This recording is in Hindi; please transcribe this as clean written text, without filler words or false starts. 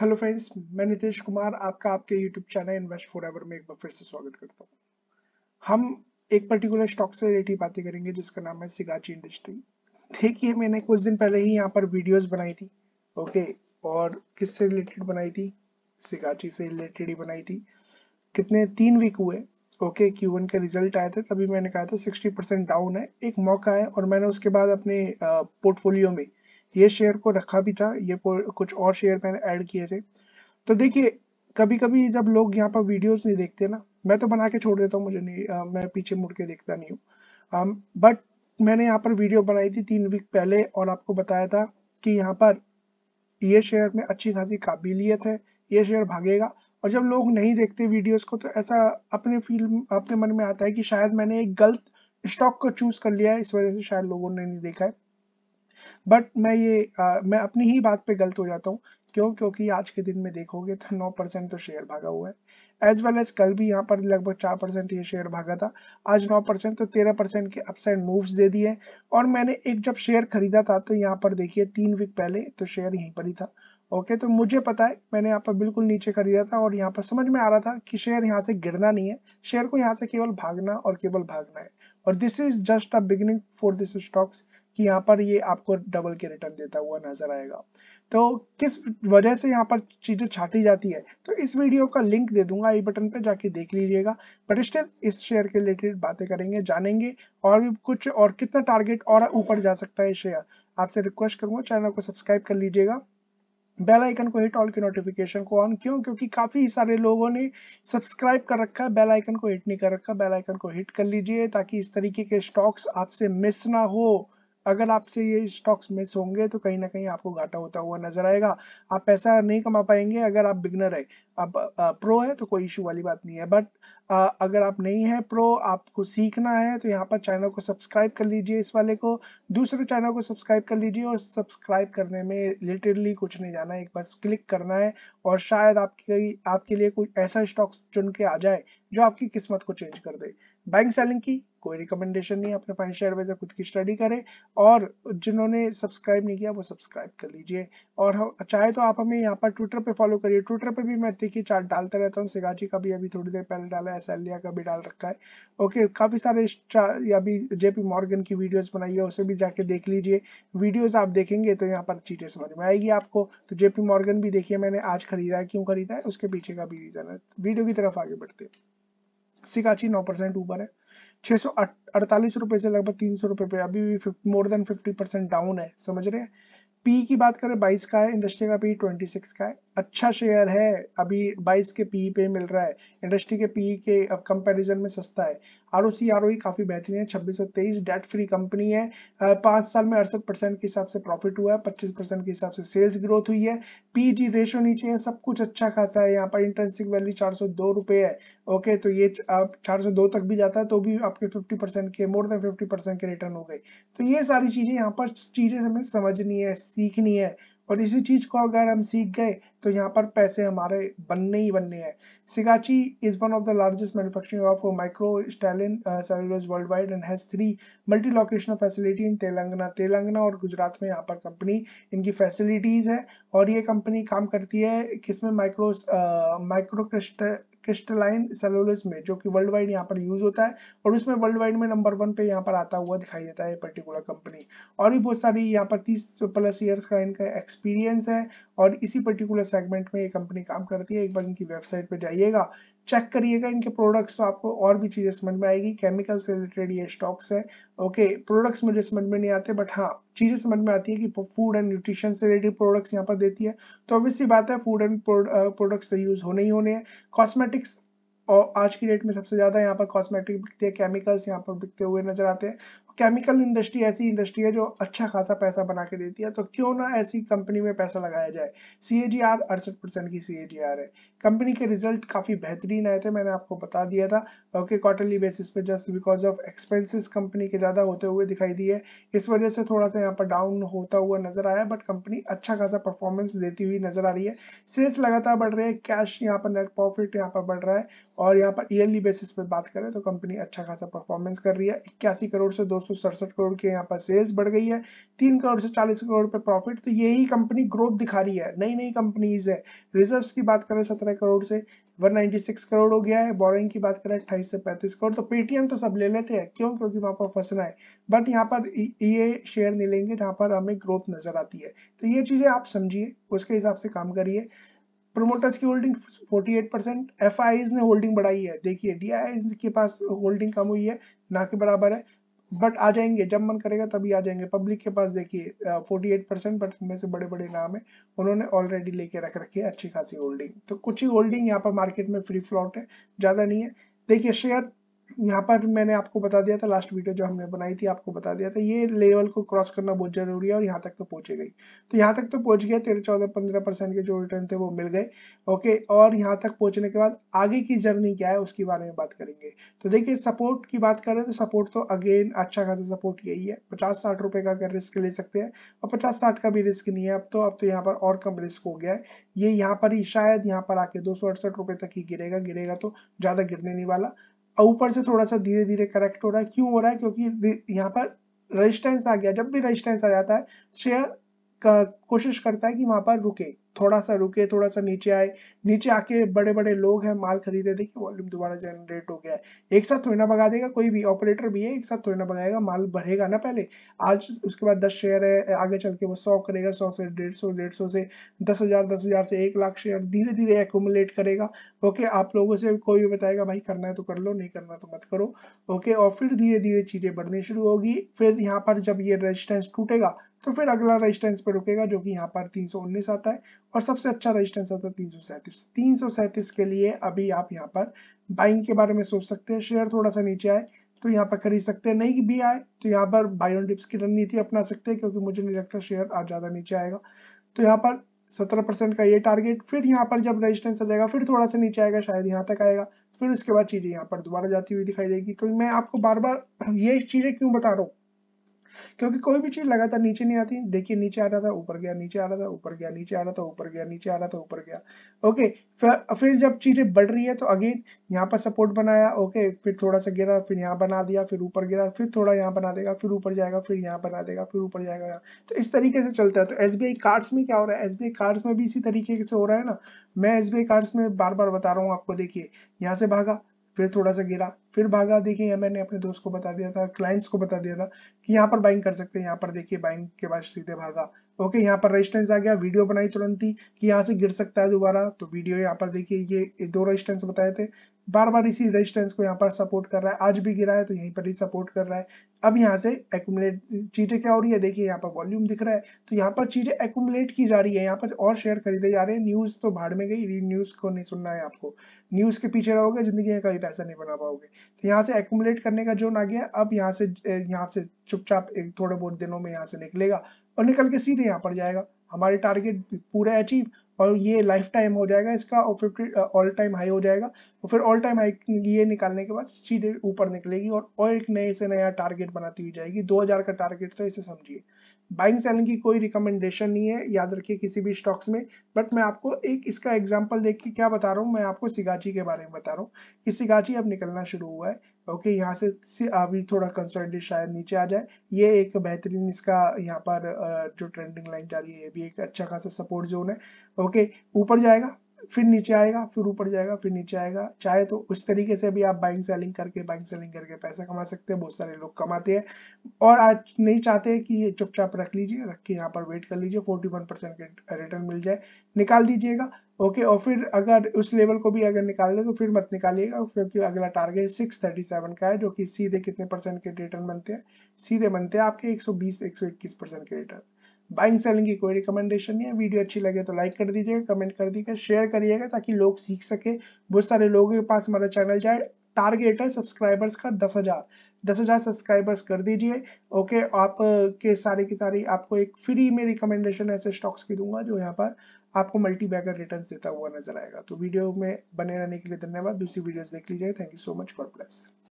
हेलो फ्रेंड्स, मैं नितेश कुमार आपका आपके यूट्यूब चैनल इन्वेस्ट फॉरएवर में एक बार फिर से स्वागत करता हूँ। हम एक पर्टिकुलर स्टॉक से रिलेटेड बातें करेंगे जिसका नाम है सिगाची इंडस्ट्री। देखिए, मैंने कुछ दिन पहले ही यहाँ पर वीडियोस बनाई थी, ओके, और किससे रिलेटेड बनाई थी? सिगाची से रिलेटेड ही बनाई थी। कितने 3 वीक हुए, ओके, Q1 का रिजल्ट आया था, तभी मैंने कहा था 60% डाउन है, एक मौका है। और मैंने उसके बाद अपने पोर्टफोलियो में ये शेयर को रखा भी था, ये कुछ और शेयर मैंने ऐड किए थे। तो देखिए, कभी कभी जब लोग यहाँ पर वीडियोस नहीं देखते ना, मैं तो बना के छोड़ देता हूँ, मुझे नहीं, मैं पीछे मुड़ के देखता नहीं हूँ। बट मैंने यहाँ पर वीडियो बनाई थी 3 वीक पहले और आपको बताया था कि यहाँ पर ये शेयर में अच्छी खासी काबिलियत है, ये शेयर भागेगा। और जब लोग नहीं देखते वीडियोस को तो ऐसा अपने मन में आता है कि शायद मैंने एक गलत स्टॉक को चूज कर लिया है, इस वजह से शायद लोगों ने नहीं देखा है। बट मैं अपनी ही बात पे गलत हो जाता हूँ। क्यों? क्योंकि आज के दिन में देखोगे तो 9% तो शेयर भागा हुआ है, एज वेल एज कल भी यहाँ पर लगभग 4% ये शेयर भागा था। आज 9% तो 13% के अपसाइड मूव्स दे दिए। और मैंने एक जब शेयर खरीदा था तो यहाँ पर देखिए 3 वीक पहले तो शेयर यहीं पर ही था, ओके। तो मुझे पता है, मैंने यहाँ पर बिल्कुल नीचे खरीदा था और यहाँ पर समझ में आ रहा था कि शेयर यहाँ से गिरना नहीं है, शेयर को यहाँ से केवल भागना और केवल भागना है। और this is just a beginning for this stocks कि यहाँ पर ये आपको डबल के रिटर्न देता हुआ नजर आएगा। तो किस वजह से यहाँ पर चीजें छाटी जाती है तो इस वीडियो का लिंक दे दूंगा, आई बटन पे जाके देख लीजिएगा। बट स्टिल इस शेयर के रिलेटेड बातें करेंगे, जानेंगे और भी कुछ, और कितना टारगेट और ऊपर जा सकता है शेयर। आपसे रिक्वेस्ट करूंगा चैनल को सब्सक्राइब कर लीजिएगा, बेल आइकन को हिट, ऑल के नोटिफिकेशन को ऑन। क्यों? क्योंकि काफी सारे लोगों ने सब्सक्राइब कर रखा है, बेल आइकन को हिट नहीं कर रखा। बेल आइकन को हिट कर लीजिए ताकि इस तरीके के स्टॉक्स आपसे मिस ना हो। अगर आपसे ये स्टॉक्स मिस होंगे तो कहीं ना कहीं आपको घाटा होता हुआ नजर आएगा, आप पैसा नहीं कमा पाएंगे। अगर आप बिगनर है, आप प्रो है तो कोई इशू वाली बात नहीं है। बट अगर आप नहीं है प्रो, आपको सीखना है तो यहाँ पर चैनल को सब्सक्राइब कर लीजिए, इस वाले को, दूसरे चैनल को सब्सक्राइब कर लीजिए। और सब्सक्राइब करने में लिटरली कुछ नहीं जाना है, एक बस क्लिक करना है और शायद आपके लिए कोई ऐसा स्टॉक्स चुन के आ जाए जो आपकी किस्मत को चेंज कर दे। बैंक सेलिंग की कोई रिकमेंडेशन नहीं, अपने फाइनेंशियल एडवाइजर खुद की स्टडी करें। और जिन्होंने सब्सक्राइब नहीं किया वो सब्सक्राइब कर लीजिए। और चाहे तो आप हमें यहाँ पर ट्विटर पे फॉलो करिए, ट्विटर पे भी मैं देखिए चार्ट डालता रहता हूँ। सिगाची का भी अभी थोड़ी देर पहले डाला है, एसएलिया का भी डाल रखा है, ओके। काफी सारे अभी जेपी मॉर्गन की वीडियोज बनाई है, उसे भी जाके देख लीजिए। वीडियोज आप देखेंगे तो यहाँ पर चीजें समझ में आएगी आपको। तो जेपी मॉर्गन भी देखिए मैंने आज खरीदा है, क्यों खरीदा है उसके पीछे का भी रीजन है। वीडियो की तरफ आगे बढ़ते हैं। सिगाची 9% ऊपर है, 648 रुपए से लगभग 300 रुपए पे, अभी भी मोर देन 50% डाउन है, समझ रहे हैं। पी की बात करें 22 का है, इंडस्ट्री का पी 26 का है। अच्छा शेयर है, अभी 22 के पी पे मिल रहा है, इंडस्ट्री के पी के अब कंपैरिजन में सस्ता है। ROC ROE काफी बेहतरीन है, 2623, डेट फ्री कंपनी है। 5 साल में 68% के हिसाब से प्रॉफिट हुआ है, 25% के हिसाब से सेल्स ग्रोथ हुई है। PG रेशो नीचे है, सब कुछ अच्छा खासा है। यहाँ पर इंट्रिंसिक वैल्यू 402 रुपये है, ओके। तो ये आप 402 तक भी जाता है तो भी आपके 50% के, मोर देन 50% के रिटर्न हो गए। तो ये सारी चीजें यहाँ पर हमें समझनी है, सीखनी है। और इसी चीज को अगर हम सीख गए तो यहाँ पर पैसे हमारे बनने ही बनने हैं। Sigachi is one of the largest manufacturing of micro crystalline cellulose world wide and has 3 multi locational facility in Telangana और गुजरात में यहाँ पर कंपनी, इनकी फैसिलिटीज है। और ये कंपनी काम करती है किसमें? माइक्रो क्रिस्टलाइन सेल्यूलोज में, जो कि वर्ल्ड वाइड यहाँ पर यूज होता है। और उसमें वर्ल्ड वाइड में नंबर 1 पे यहाँ पर आता हुआ दिखाई देता है पर्टिकुलर कंपनी। और भी बहुत सारी यहाँ पर 30+ ईयर्स का इनका एक्सपीरियंस है और इसी पर्टिकुलर सेगमेंट में ये कंपनी काम करती है। एक बार इनकी वेबसाइट पे जाइएगा, चेक करिएगा इनके प्रोडक्ट्स, तो आपको और भी चीजें समझ में आएगी। केमिकल से रिलेटेड ये स्टॉक्स है, ओके। प्रोडक्ट्स मुझे समझ में नहीं आते बट हाँ, चीजें समझ में आती है कि फूड एंड न्यूट्रिशन से रिलेटेड प्रोडक्ट्स यहाँ पर देती है, तो ऑब्वियसली बात है फूड एंड प्रोडक्ट्स तो यूज होने ही होने हैं। कॉस्मेटिक्स और आज की डेट में सबसे ज्यादा यहाँ पर कॉस्मेटिक बिकते हैं, केमिकल्स यहाँ पर बिकते हुए नजर आते हैं। केमिकल इंडस्ट्री ऐसी इंडस्ट्री है जो अच्छा खासा पैसा बना के देती है, तो क्यों ना ऐसी कंपनी में पैसा लगाया जाए। CAGR 68% की CAGR है। कंपनी के रिजल्ट काफी बेहतरीन आए थे, मैंने आपको बता दिया था, ओके। क्वार्टरली बेसिस पे just because of expenses company के ज्यादा होते हुए दिखाई दिए, इस वजह से थोड़ा सा यहाँ पर डाउन होता हुआ नजर आया। बट कंपनी अच्छा खासा परफॉर्मेंस देती हुई नजर आ रही है, सेल्स लगातार बढ़ रहे हैं, कैश यहाँ पर नेट प्रॉफिट यहाँ पर बढ़ रहा है। और यहाँ पर ईयरली बेसिस पे बात करें तो कंपनी अच्छा खासा परफॉर्मेंस कर रही है। 81 करोड़ से 200 967 करोड़ के यहाँ पर सेल्स बढ़ गई है, 3 करोड़ से 40 करोड़ पे प्रॉफिट। तो यही कंपनी ग्रोथ दिखा रही है, नई नई कंपनीज है। रिजर्व्स की बात करें 17 करोड़ से 196 करोड़ हो गया है। बोरिंग की बात करें 28 से 35 करोड़। तो पेटीएम तो सब ले लेते हैं, क्यों? क्योंकि वहाँ पर फंसना है, बट यहाँ पर ये शेयर नहीं लेंगे जहाँ पर हमें ग्रोथ नजर आती है। तो ये चीजें आप समझिए, उसके हिसाब से काम करिए। प्रोमोटर्स की होल्डिंग 48%, एफआईज ने होल्डिंग बढ़ाई है। देखिए डीआईज के पास होल्डिंग कम हुई है, ना के बराबर है, बट आ जाएंगे जब मन करेगा तभी आ जाएंगे। पब्लिक के पास देखिए 48%, बट इनमें से बड़े बड़े नाम है, उन्होंने ऑलरेडी लेके रख रखी है अच्छी खासी होल्डिंग। तो कुछ ही होल्डिंग यहाँ पर मार्केट में फ्री फ्लॉट है, ज्यादा नहीं है। देखिए शेयर यहाँ पर मैंने आपको बता दिया था, लास्ट वीडियो जो हमने बनाई थी आपको बता दिया था, ये लेवल को क्रॉस करना बहुत जरूरी है और यहाँ तक तो पहुंचे गई। तो यहाँ तक तो पहुंच गया, 13-14-15% के जो रिटर्न थे वो मिल गए, ओके। और यहाँ तक पहुंचने के बाद आगे की जर्नी क्या है उसके बारे में बात करेंगे। तो देखिए सपोर्ट की बात करें तो सपोर्ट तो अगेन अच्छा खासा सपोर्ट यही है, 50-60 रुपए का अगर रिस्क ले सकते हैं, और 50-60 का भी रिस्क नहीं है अब तो यहाँ पर और कम रिस्क हो गया है। ये यहाँ पर ही शायद यहाँ पर आके 268 रुपए तक ही गिरेगा, तो ज्यादा गिरने नहीं वाला। ऊपर से थोड़ा सा धीरे धीरे करेक्ट हो रहा है, क्यों हो रहा है? क्योंकि यहाँ पर रेजिस्टेंस आ गया। जब भी रेजिस्टेंस आ जाता है शेयर कोशिश करता है कि वहां पर रुके, थोड़ा सा नीचे आए। नीचे आके बड़े बड़े लोग हैं, माल खरीदे, देखिए वॉल्यूम दोबारा जनरेट हो गया है। एक साथ थोड़ी ना भगा देगा, कोई भी ऑपरेटर भी है एक साथ थोड़ी ना भगाएगा, माल बढ़ेगा ना। पहले आज उसके बाद 10 शेयर है, आगे चल के वो 100 करेगा, 100 से 150, 150 से 10,000 से 1,00,000 शेयर धीरे धीरे एक्यूमुलेट करेगा, ओके। आप लोगों से कोई भी बताएगा भाई करना है तो कर लो, नहीं करना तो मत करो, ओके। और फिर धीरे धीरे चीजें बढ़नी शुरू होगी। फिर यहाँ पर जब ये रेजिस्टेंस टूटेगा तो फिर अगला रेजिस्टेंस पे रुकेगा, जो कि यहाँ पर 319 आता है, और सबसे अच्छा रेजिस्टेंस आता है 337। 337 के लिए अभी आप यहाँ पर बाइंग के बारे में सोच सकते हैं। शेयर थोड़ा सा नीचे आए तो यहाँ पर खरीद सकते हैं, नहीं भी आए तो यहाँ पर बाय ऑन डिप्स की रणनीति अपना सकते हैं, क्योंकि मुझे नहीं लगता शेयर आज ज्यादा नीचे आएगा। तो यहाँ पर 17% का ये टारगेट, फिर यहाँ पर जब रेजिस्टेंस आ जाएगा फिर थोड़ा सा नीचे आएगा, शायद यहाँ तक आएगा, फिर उसके बाद चीजें यहाँ पर दोबारा जाती हुई दिखाई देगी। तो मैं आपको बार बार ये चीजें क्यों बता रहा हूँ, क्योंकि कोई भी चीज लगातार नीचे नहीं आती। देखिए नीचे आ रहा था, ऊपर गया, नीचे आ रहा था, ऊपर गया, नीचे आ रहा था, ऊपर गया, नीचे आ रहा था, ऊपर गया, ओके। फिर जब चीजें बढ़ रही है तो अगेन यहाँ पर सपोर्ट बनाया, ओके, फिर थोड़ा सा गिरा, फिर यहाँ बना दिया, फिर ऊपर गिरा, फिर थोड़ा यहाँ बना देगा, फिर ऊपर जाएगा, फिर यहाँ बना देगा, फिर ऊपर जाएगा, तो इस तरीके से चलता है। तो SBI कार्ड्स में क्या हो रहा है, SBI कार्ड्स में भी इसी तरीके से हो रहा है ना। मैं SBI कार्ड्स में बार बार बता रहा हूँ आपको, देखिए यहाँ से भागा, फिर थोड़ा सा गिरा, फिर भागा। देखिए मैंने अपने दोस्त को बता दिया था, क्लाइंट्स को बता दिया था कि यहाँ पर बाइंग कर सकते हैं। यहाँ पर देखिए बाइंग के बाद सीधे भागा, ओके। यहाँ पर रेजिस्टेंस आ गया, वीडियो बनाई तुरंत ही कि यहाँ से गिर सकता है दोबारा, तो वीडियो यहाँ पर देखिए, ये 2 रेजिस्टेंस बताए थे, बार बार इसी रेजिस्टेंस को यहाँ पर सपोर्ट कर रहा है। आज भी गिरा है तो यहीं पर ही सपोर्ट कर रहा है। अब यहाँ से एक्यूमुलेट चीजें क्या हो रही है, देखिए यहाँ पर वॉल्यूम दिख रहा है, तो यहाँ पर चीजें एक्यूमुलेट की जा रही है, यहाँ पर और शेयर खरीदे जा रहे हैं। न्यूज तो भाड़ में गई, न्यूज को नहीं सुनना है आपको, न्यूज के पीछे रहोगे जिंदगी में कभी पैसा नहीं बना पाओगे। तो यहाँ से एक्यूमुलेट करने का जोन आ गया। अब यहाँ से चुपचाप एक थोड़े बहुत दिनों में यहाँ से निकलेगा और निकल के सीधे यहाँ पर जाएगा। हमारे टारगेट पूरा अचीव, और ये लाइफ टाइम हो जाएगा इसका, और 50 ऑल टाइम हाई हो जाएगा, और फिर ऑल टाइम हाई ये निकालने के बाद सीधे ऊपर निकलेगी और एक नए से नया टारगेट बनाती हुई जाएगी। 2000 का टारगेट, तो इसे समझिए। बाइंग सेलिंग की कोई रिकमेंडेशन नहीं है, याद रखिए किसी भी स्टॉक्स में, बट मैं आपको एक इसका एग्जांपल देख के क्या बता रहा हूँ, मैं आपको सिगाची के बारे में बता रहा हूँ कि सिगाची अब निकलना शुरू हुआ है, ओके। यहाँ से अभी थोड़ा कंसोलिडेट शायद नीचे आ जाए, ये एक बेहतरीन इसका यहाँ पर जो ट्रेंडिंग लाइन जा रही है, ये भी एक अच्छा खासा सपोर्ट जोन है, ओके। ऊपर जाएगा, फिर नीचे आएगा, फिर ऊपर जाएगा, फिर नीचे आएगा। चाहे तो उस तरीके से भी आप बाइंग सेलिंग करके पैसा कमा सकते हैं, बहुत सारे लोग कमाते हैं। और आज नहीं चाहते कि ये चुपचाप रख लीजिए, रख के यहाँ पर वेट कर लीजिए, 41% के रिटर्न मिल जाए, निकाल दीजिएगा, ओके। और फिर अगर उस लेवल को भी अगर निकाल ले तो फिर मत निकालिएगा, क्योंकि अगला टारगेट 637 का है, जो कि सीधे कितने परसेंट के रिटर्न बनते हैं, सीधे बनते हैं आपके 120-121% के रिटर्न। बाइंग सेलिंग की कोई रिकमेंडेशन नहीं है। वीडियो अच्छी लगे तो लाइक कर दीजिएगा, कमेंट कर दीजिएगा, शेयर करिएगा ताकि लोग सीख सके। बहुत सारे लोगों के पास हमारा चैनल जाए, टारगेट है सब्सक्राइबर्स का 10,000 सब्सक्राइबर्स कर दीजिए, ओके। आप के सारी आपको एक फ्री में रिकमेंडेशन ऐसे स्टॉक्स की दूंगा जो यहाँ पर आपको मल्टीबैगर रिटर्न्स देता हुआ नजर आएगा। तो वीडियो में बने रहने के लिए धन्यवाद, दूसरी वीडियोस देख लीजिए। Thank you so much, God bless.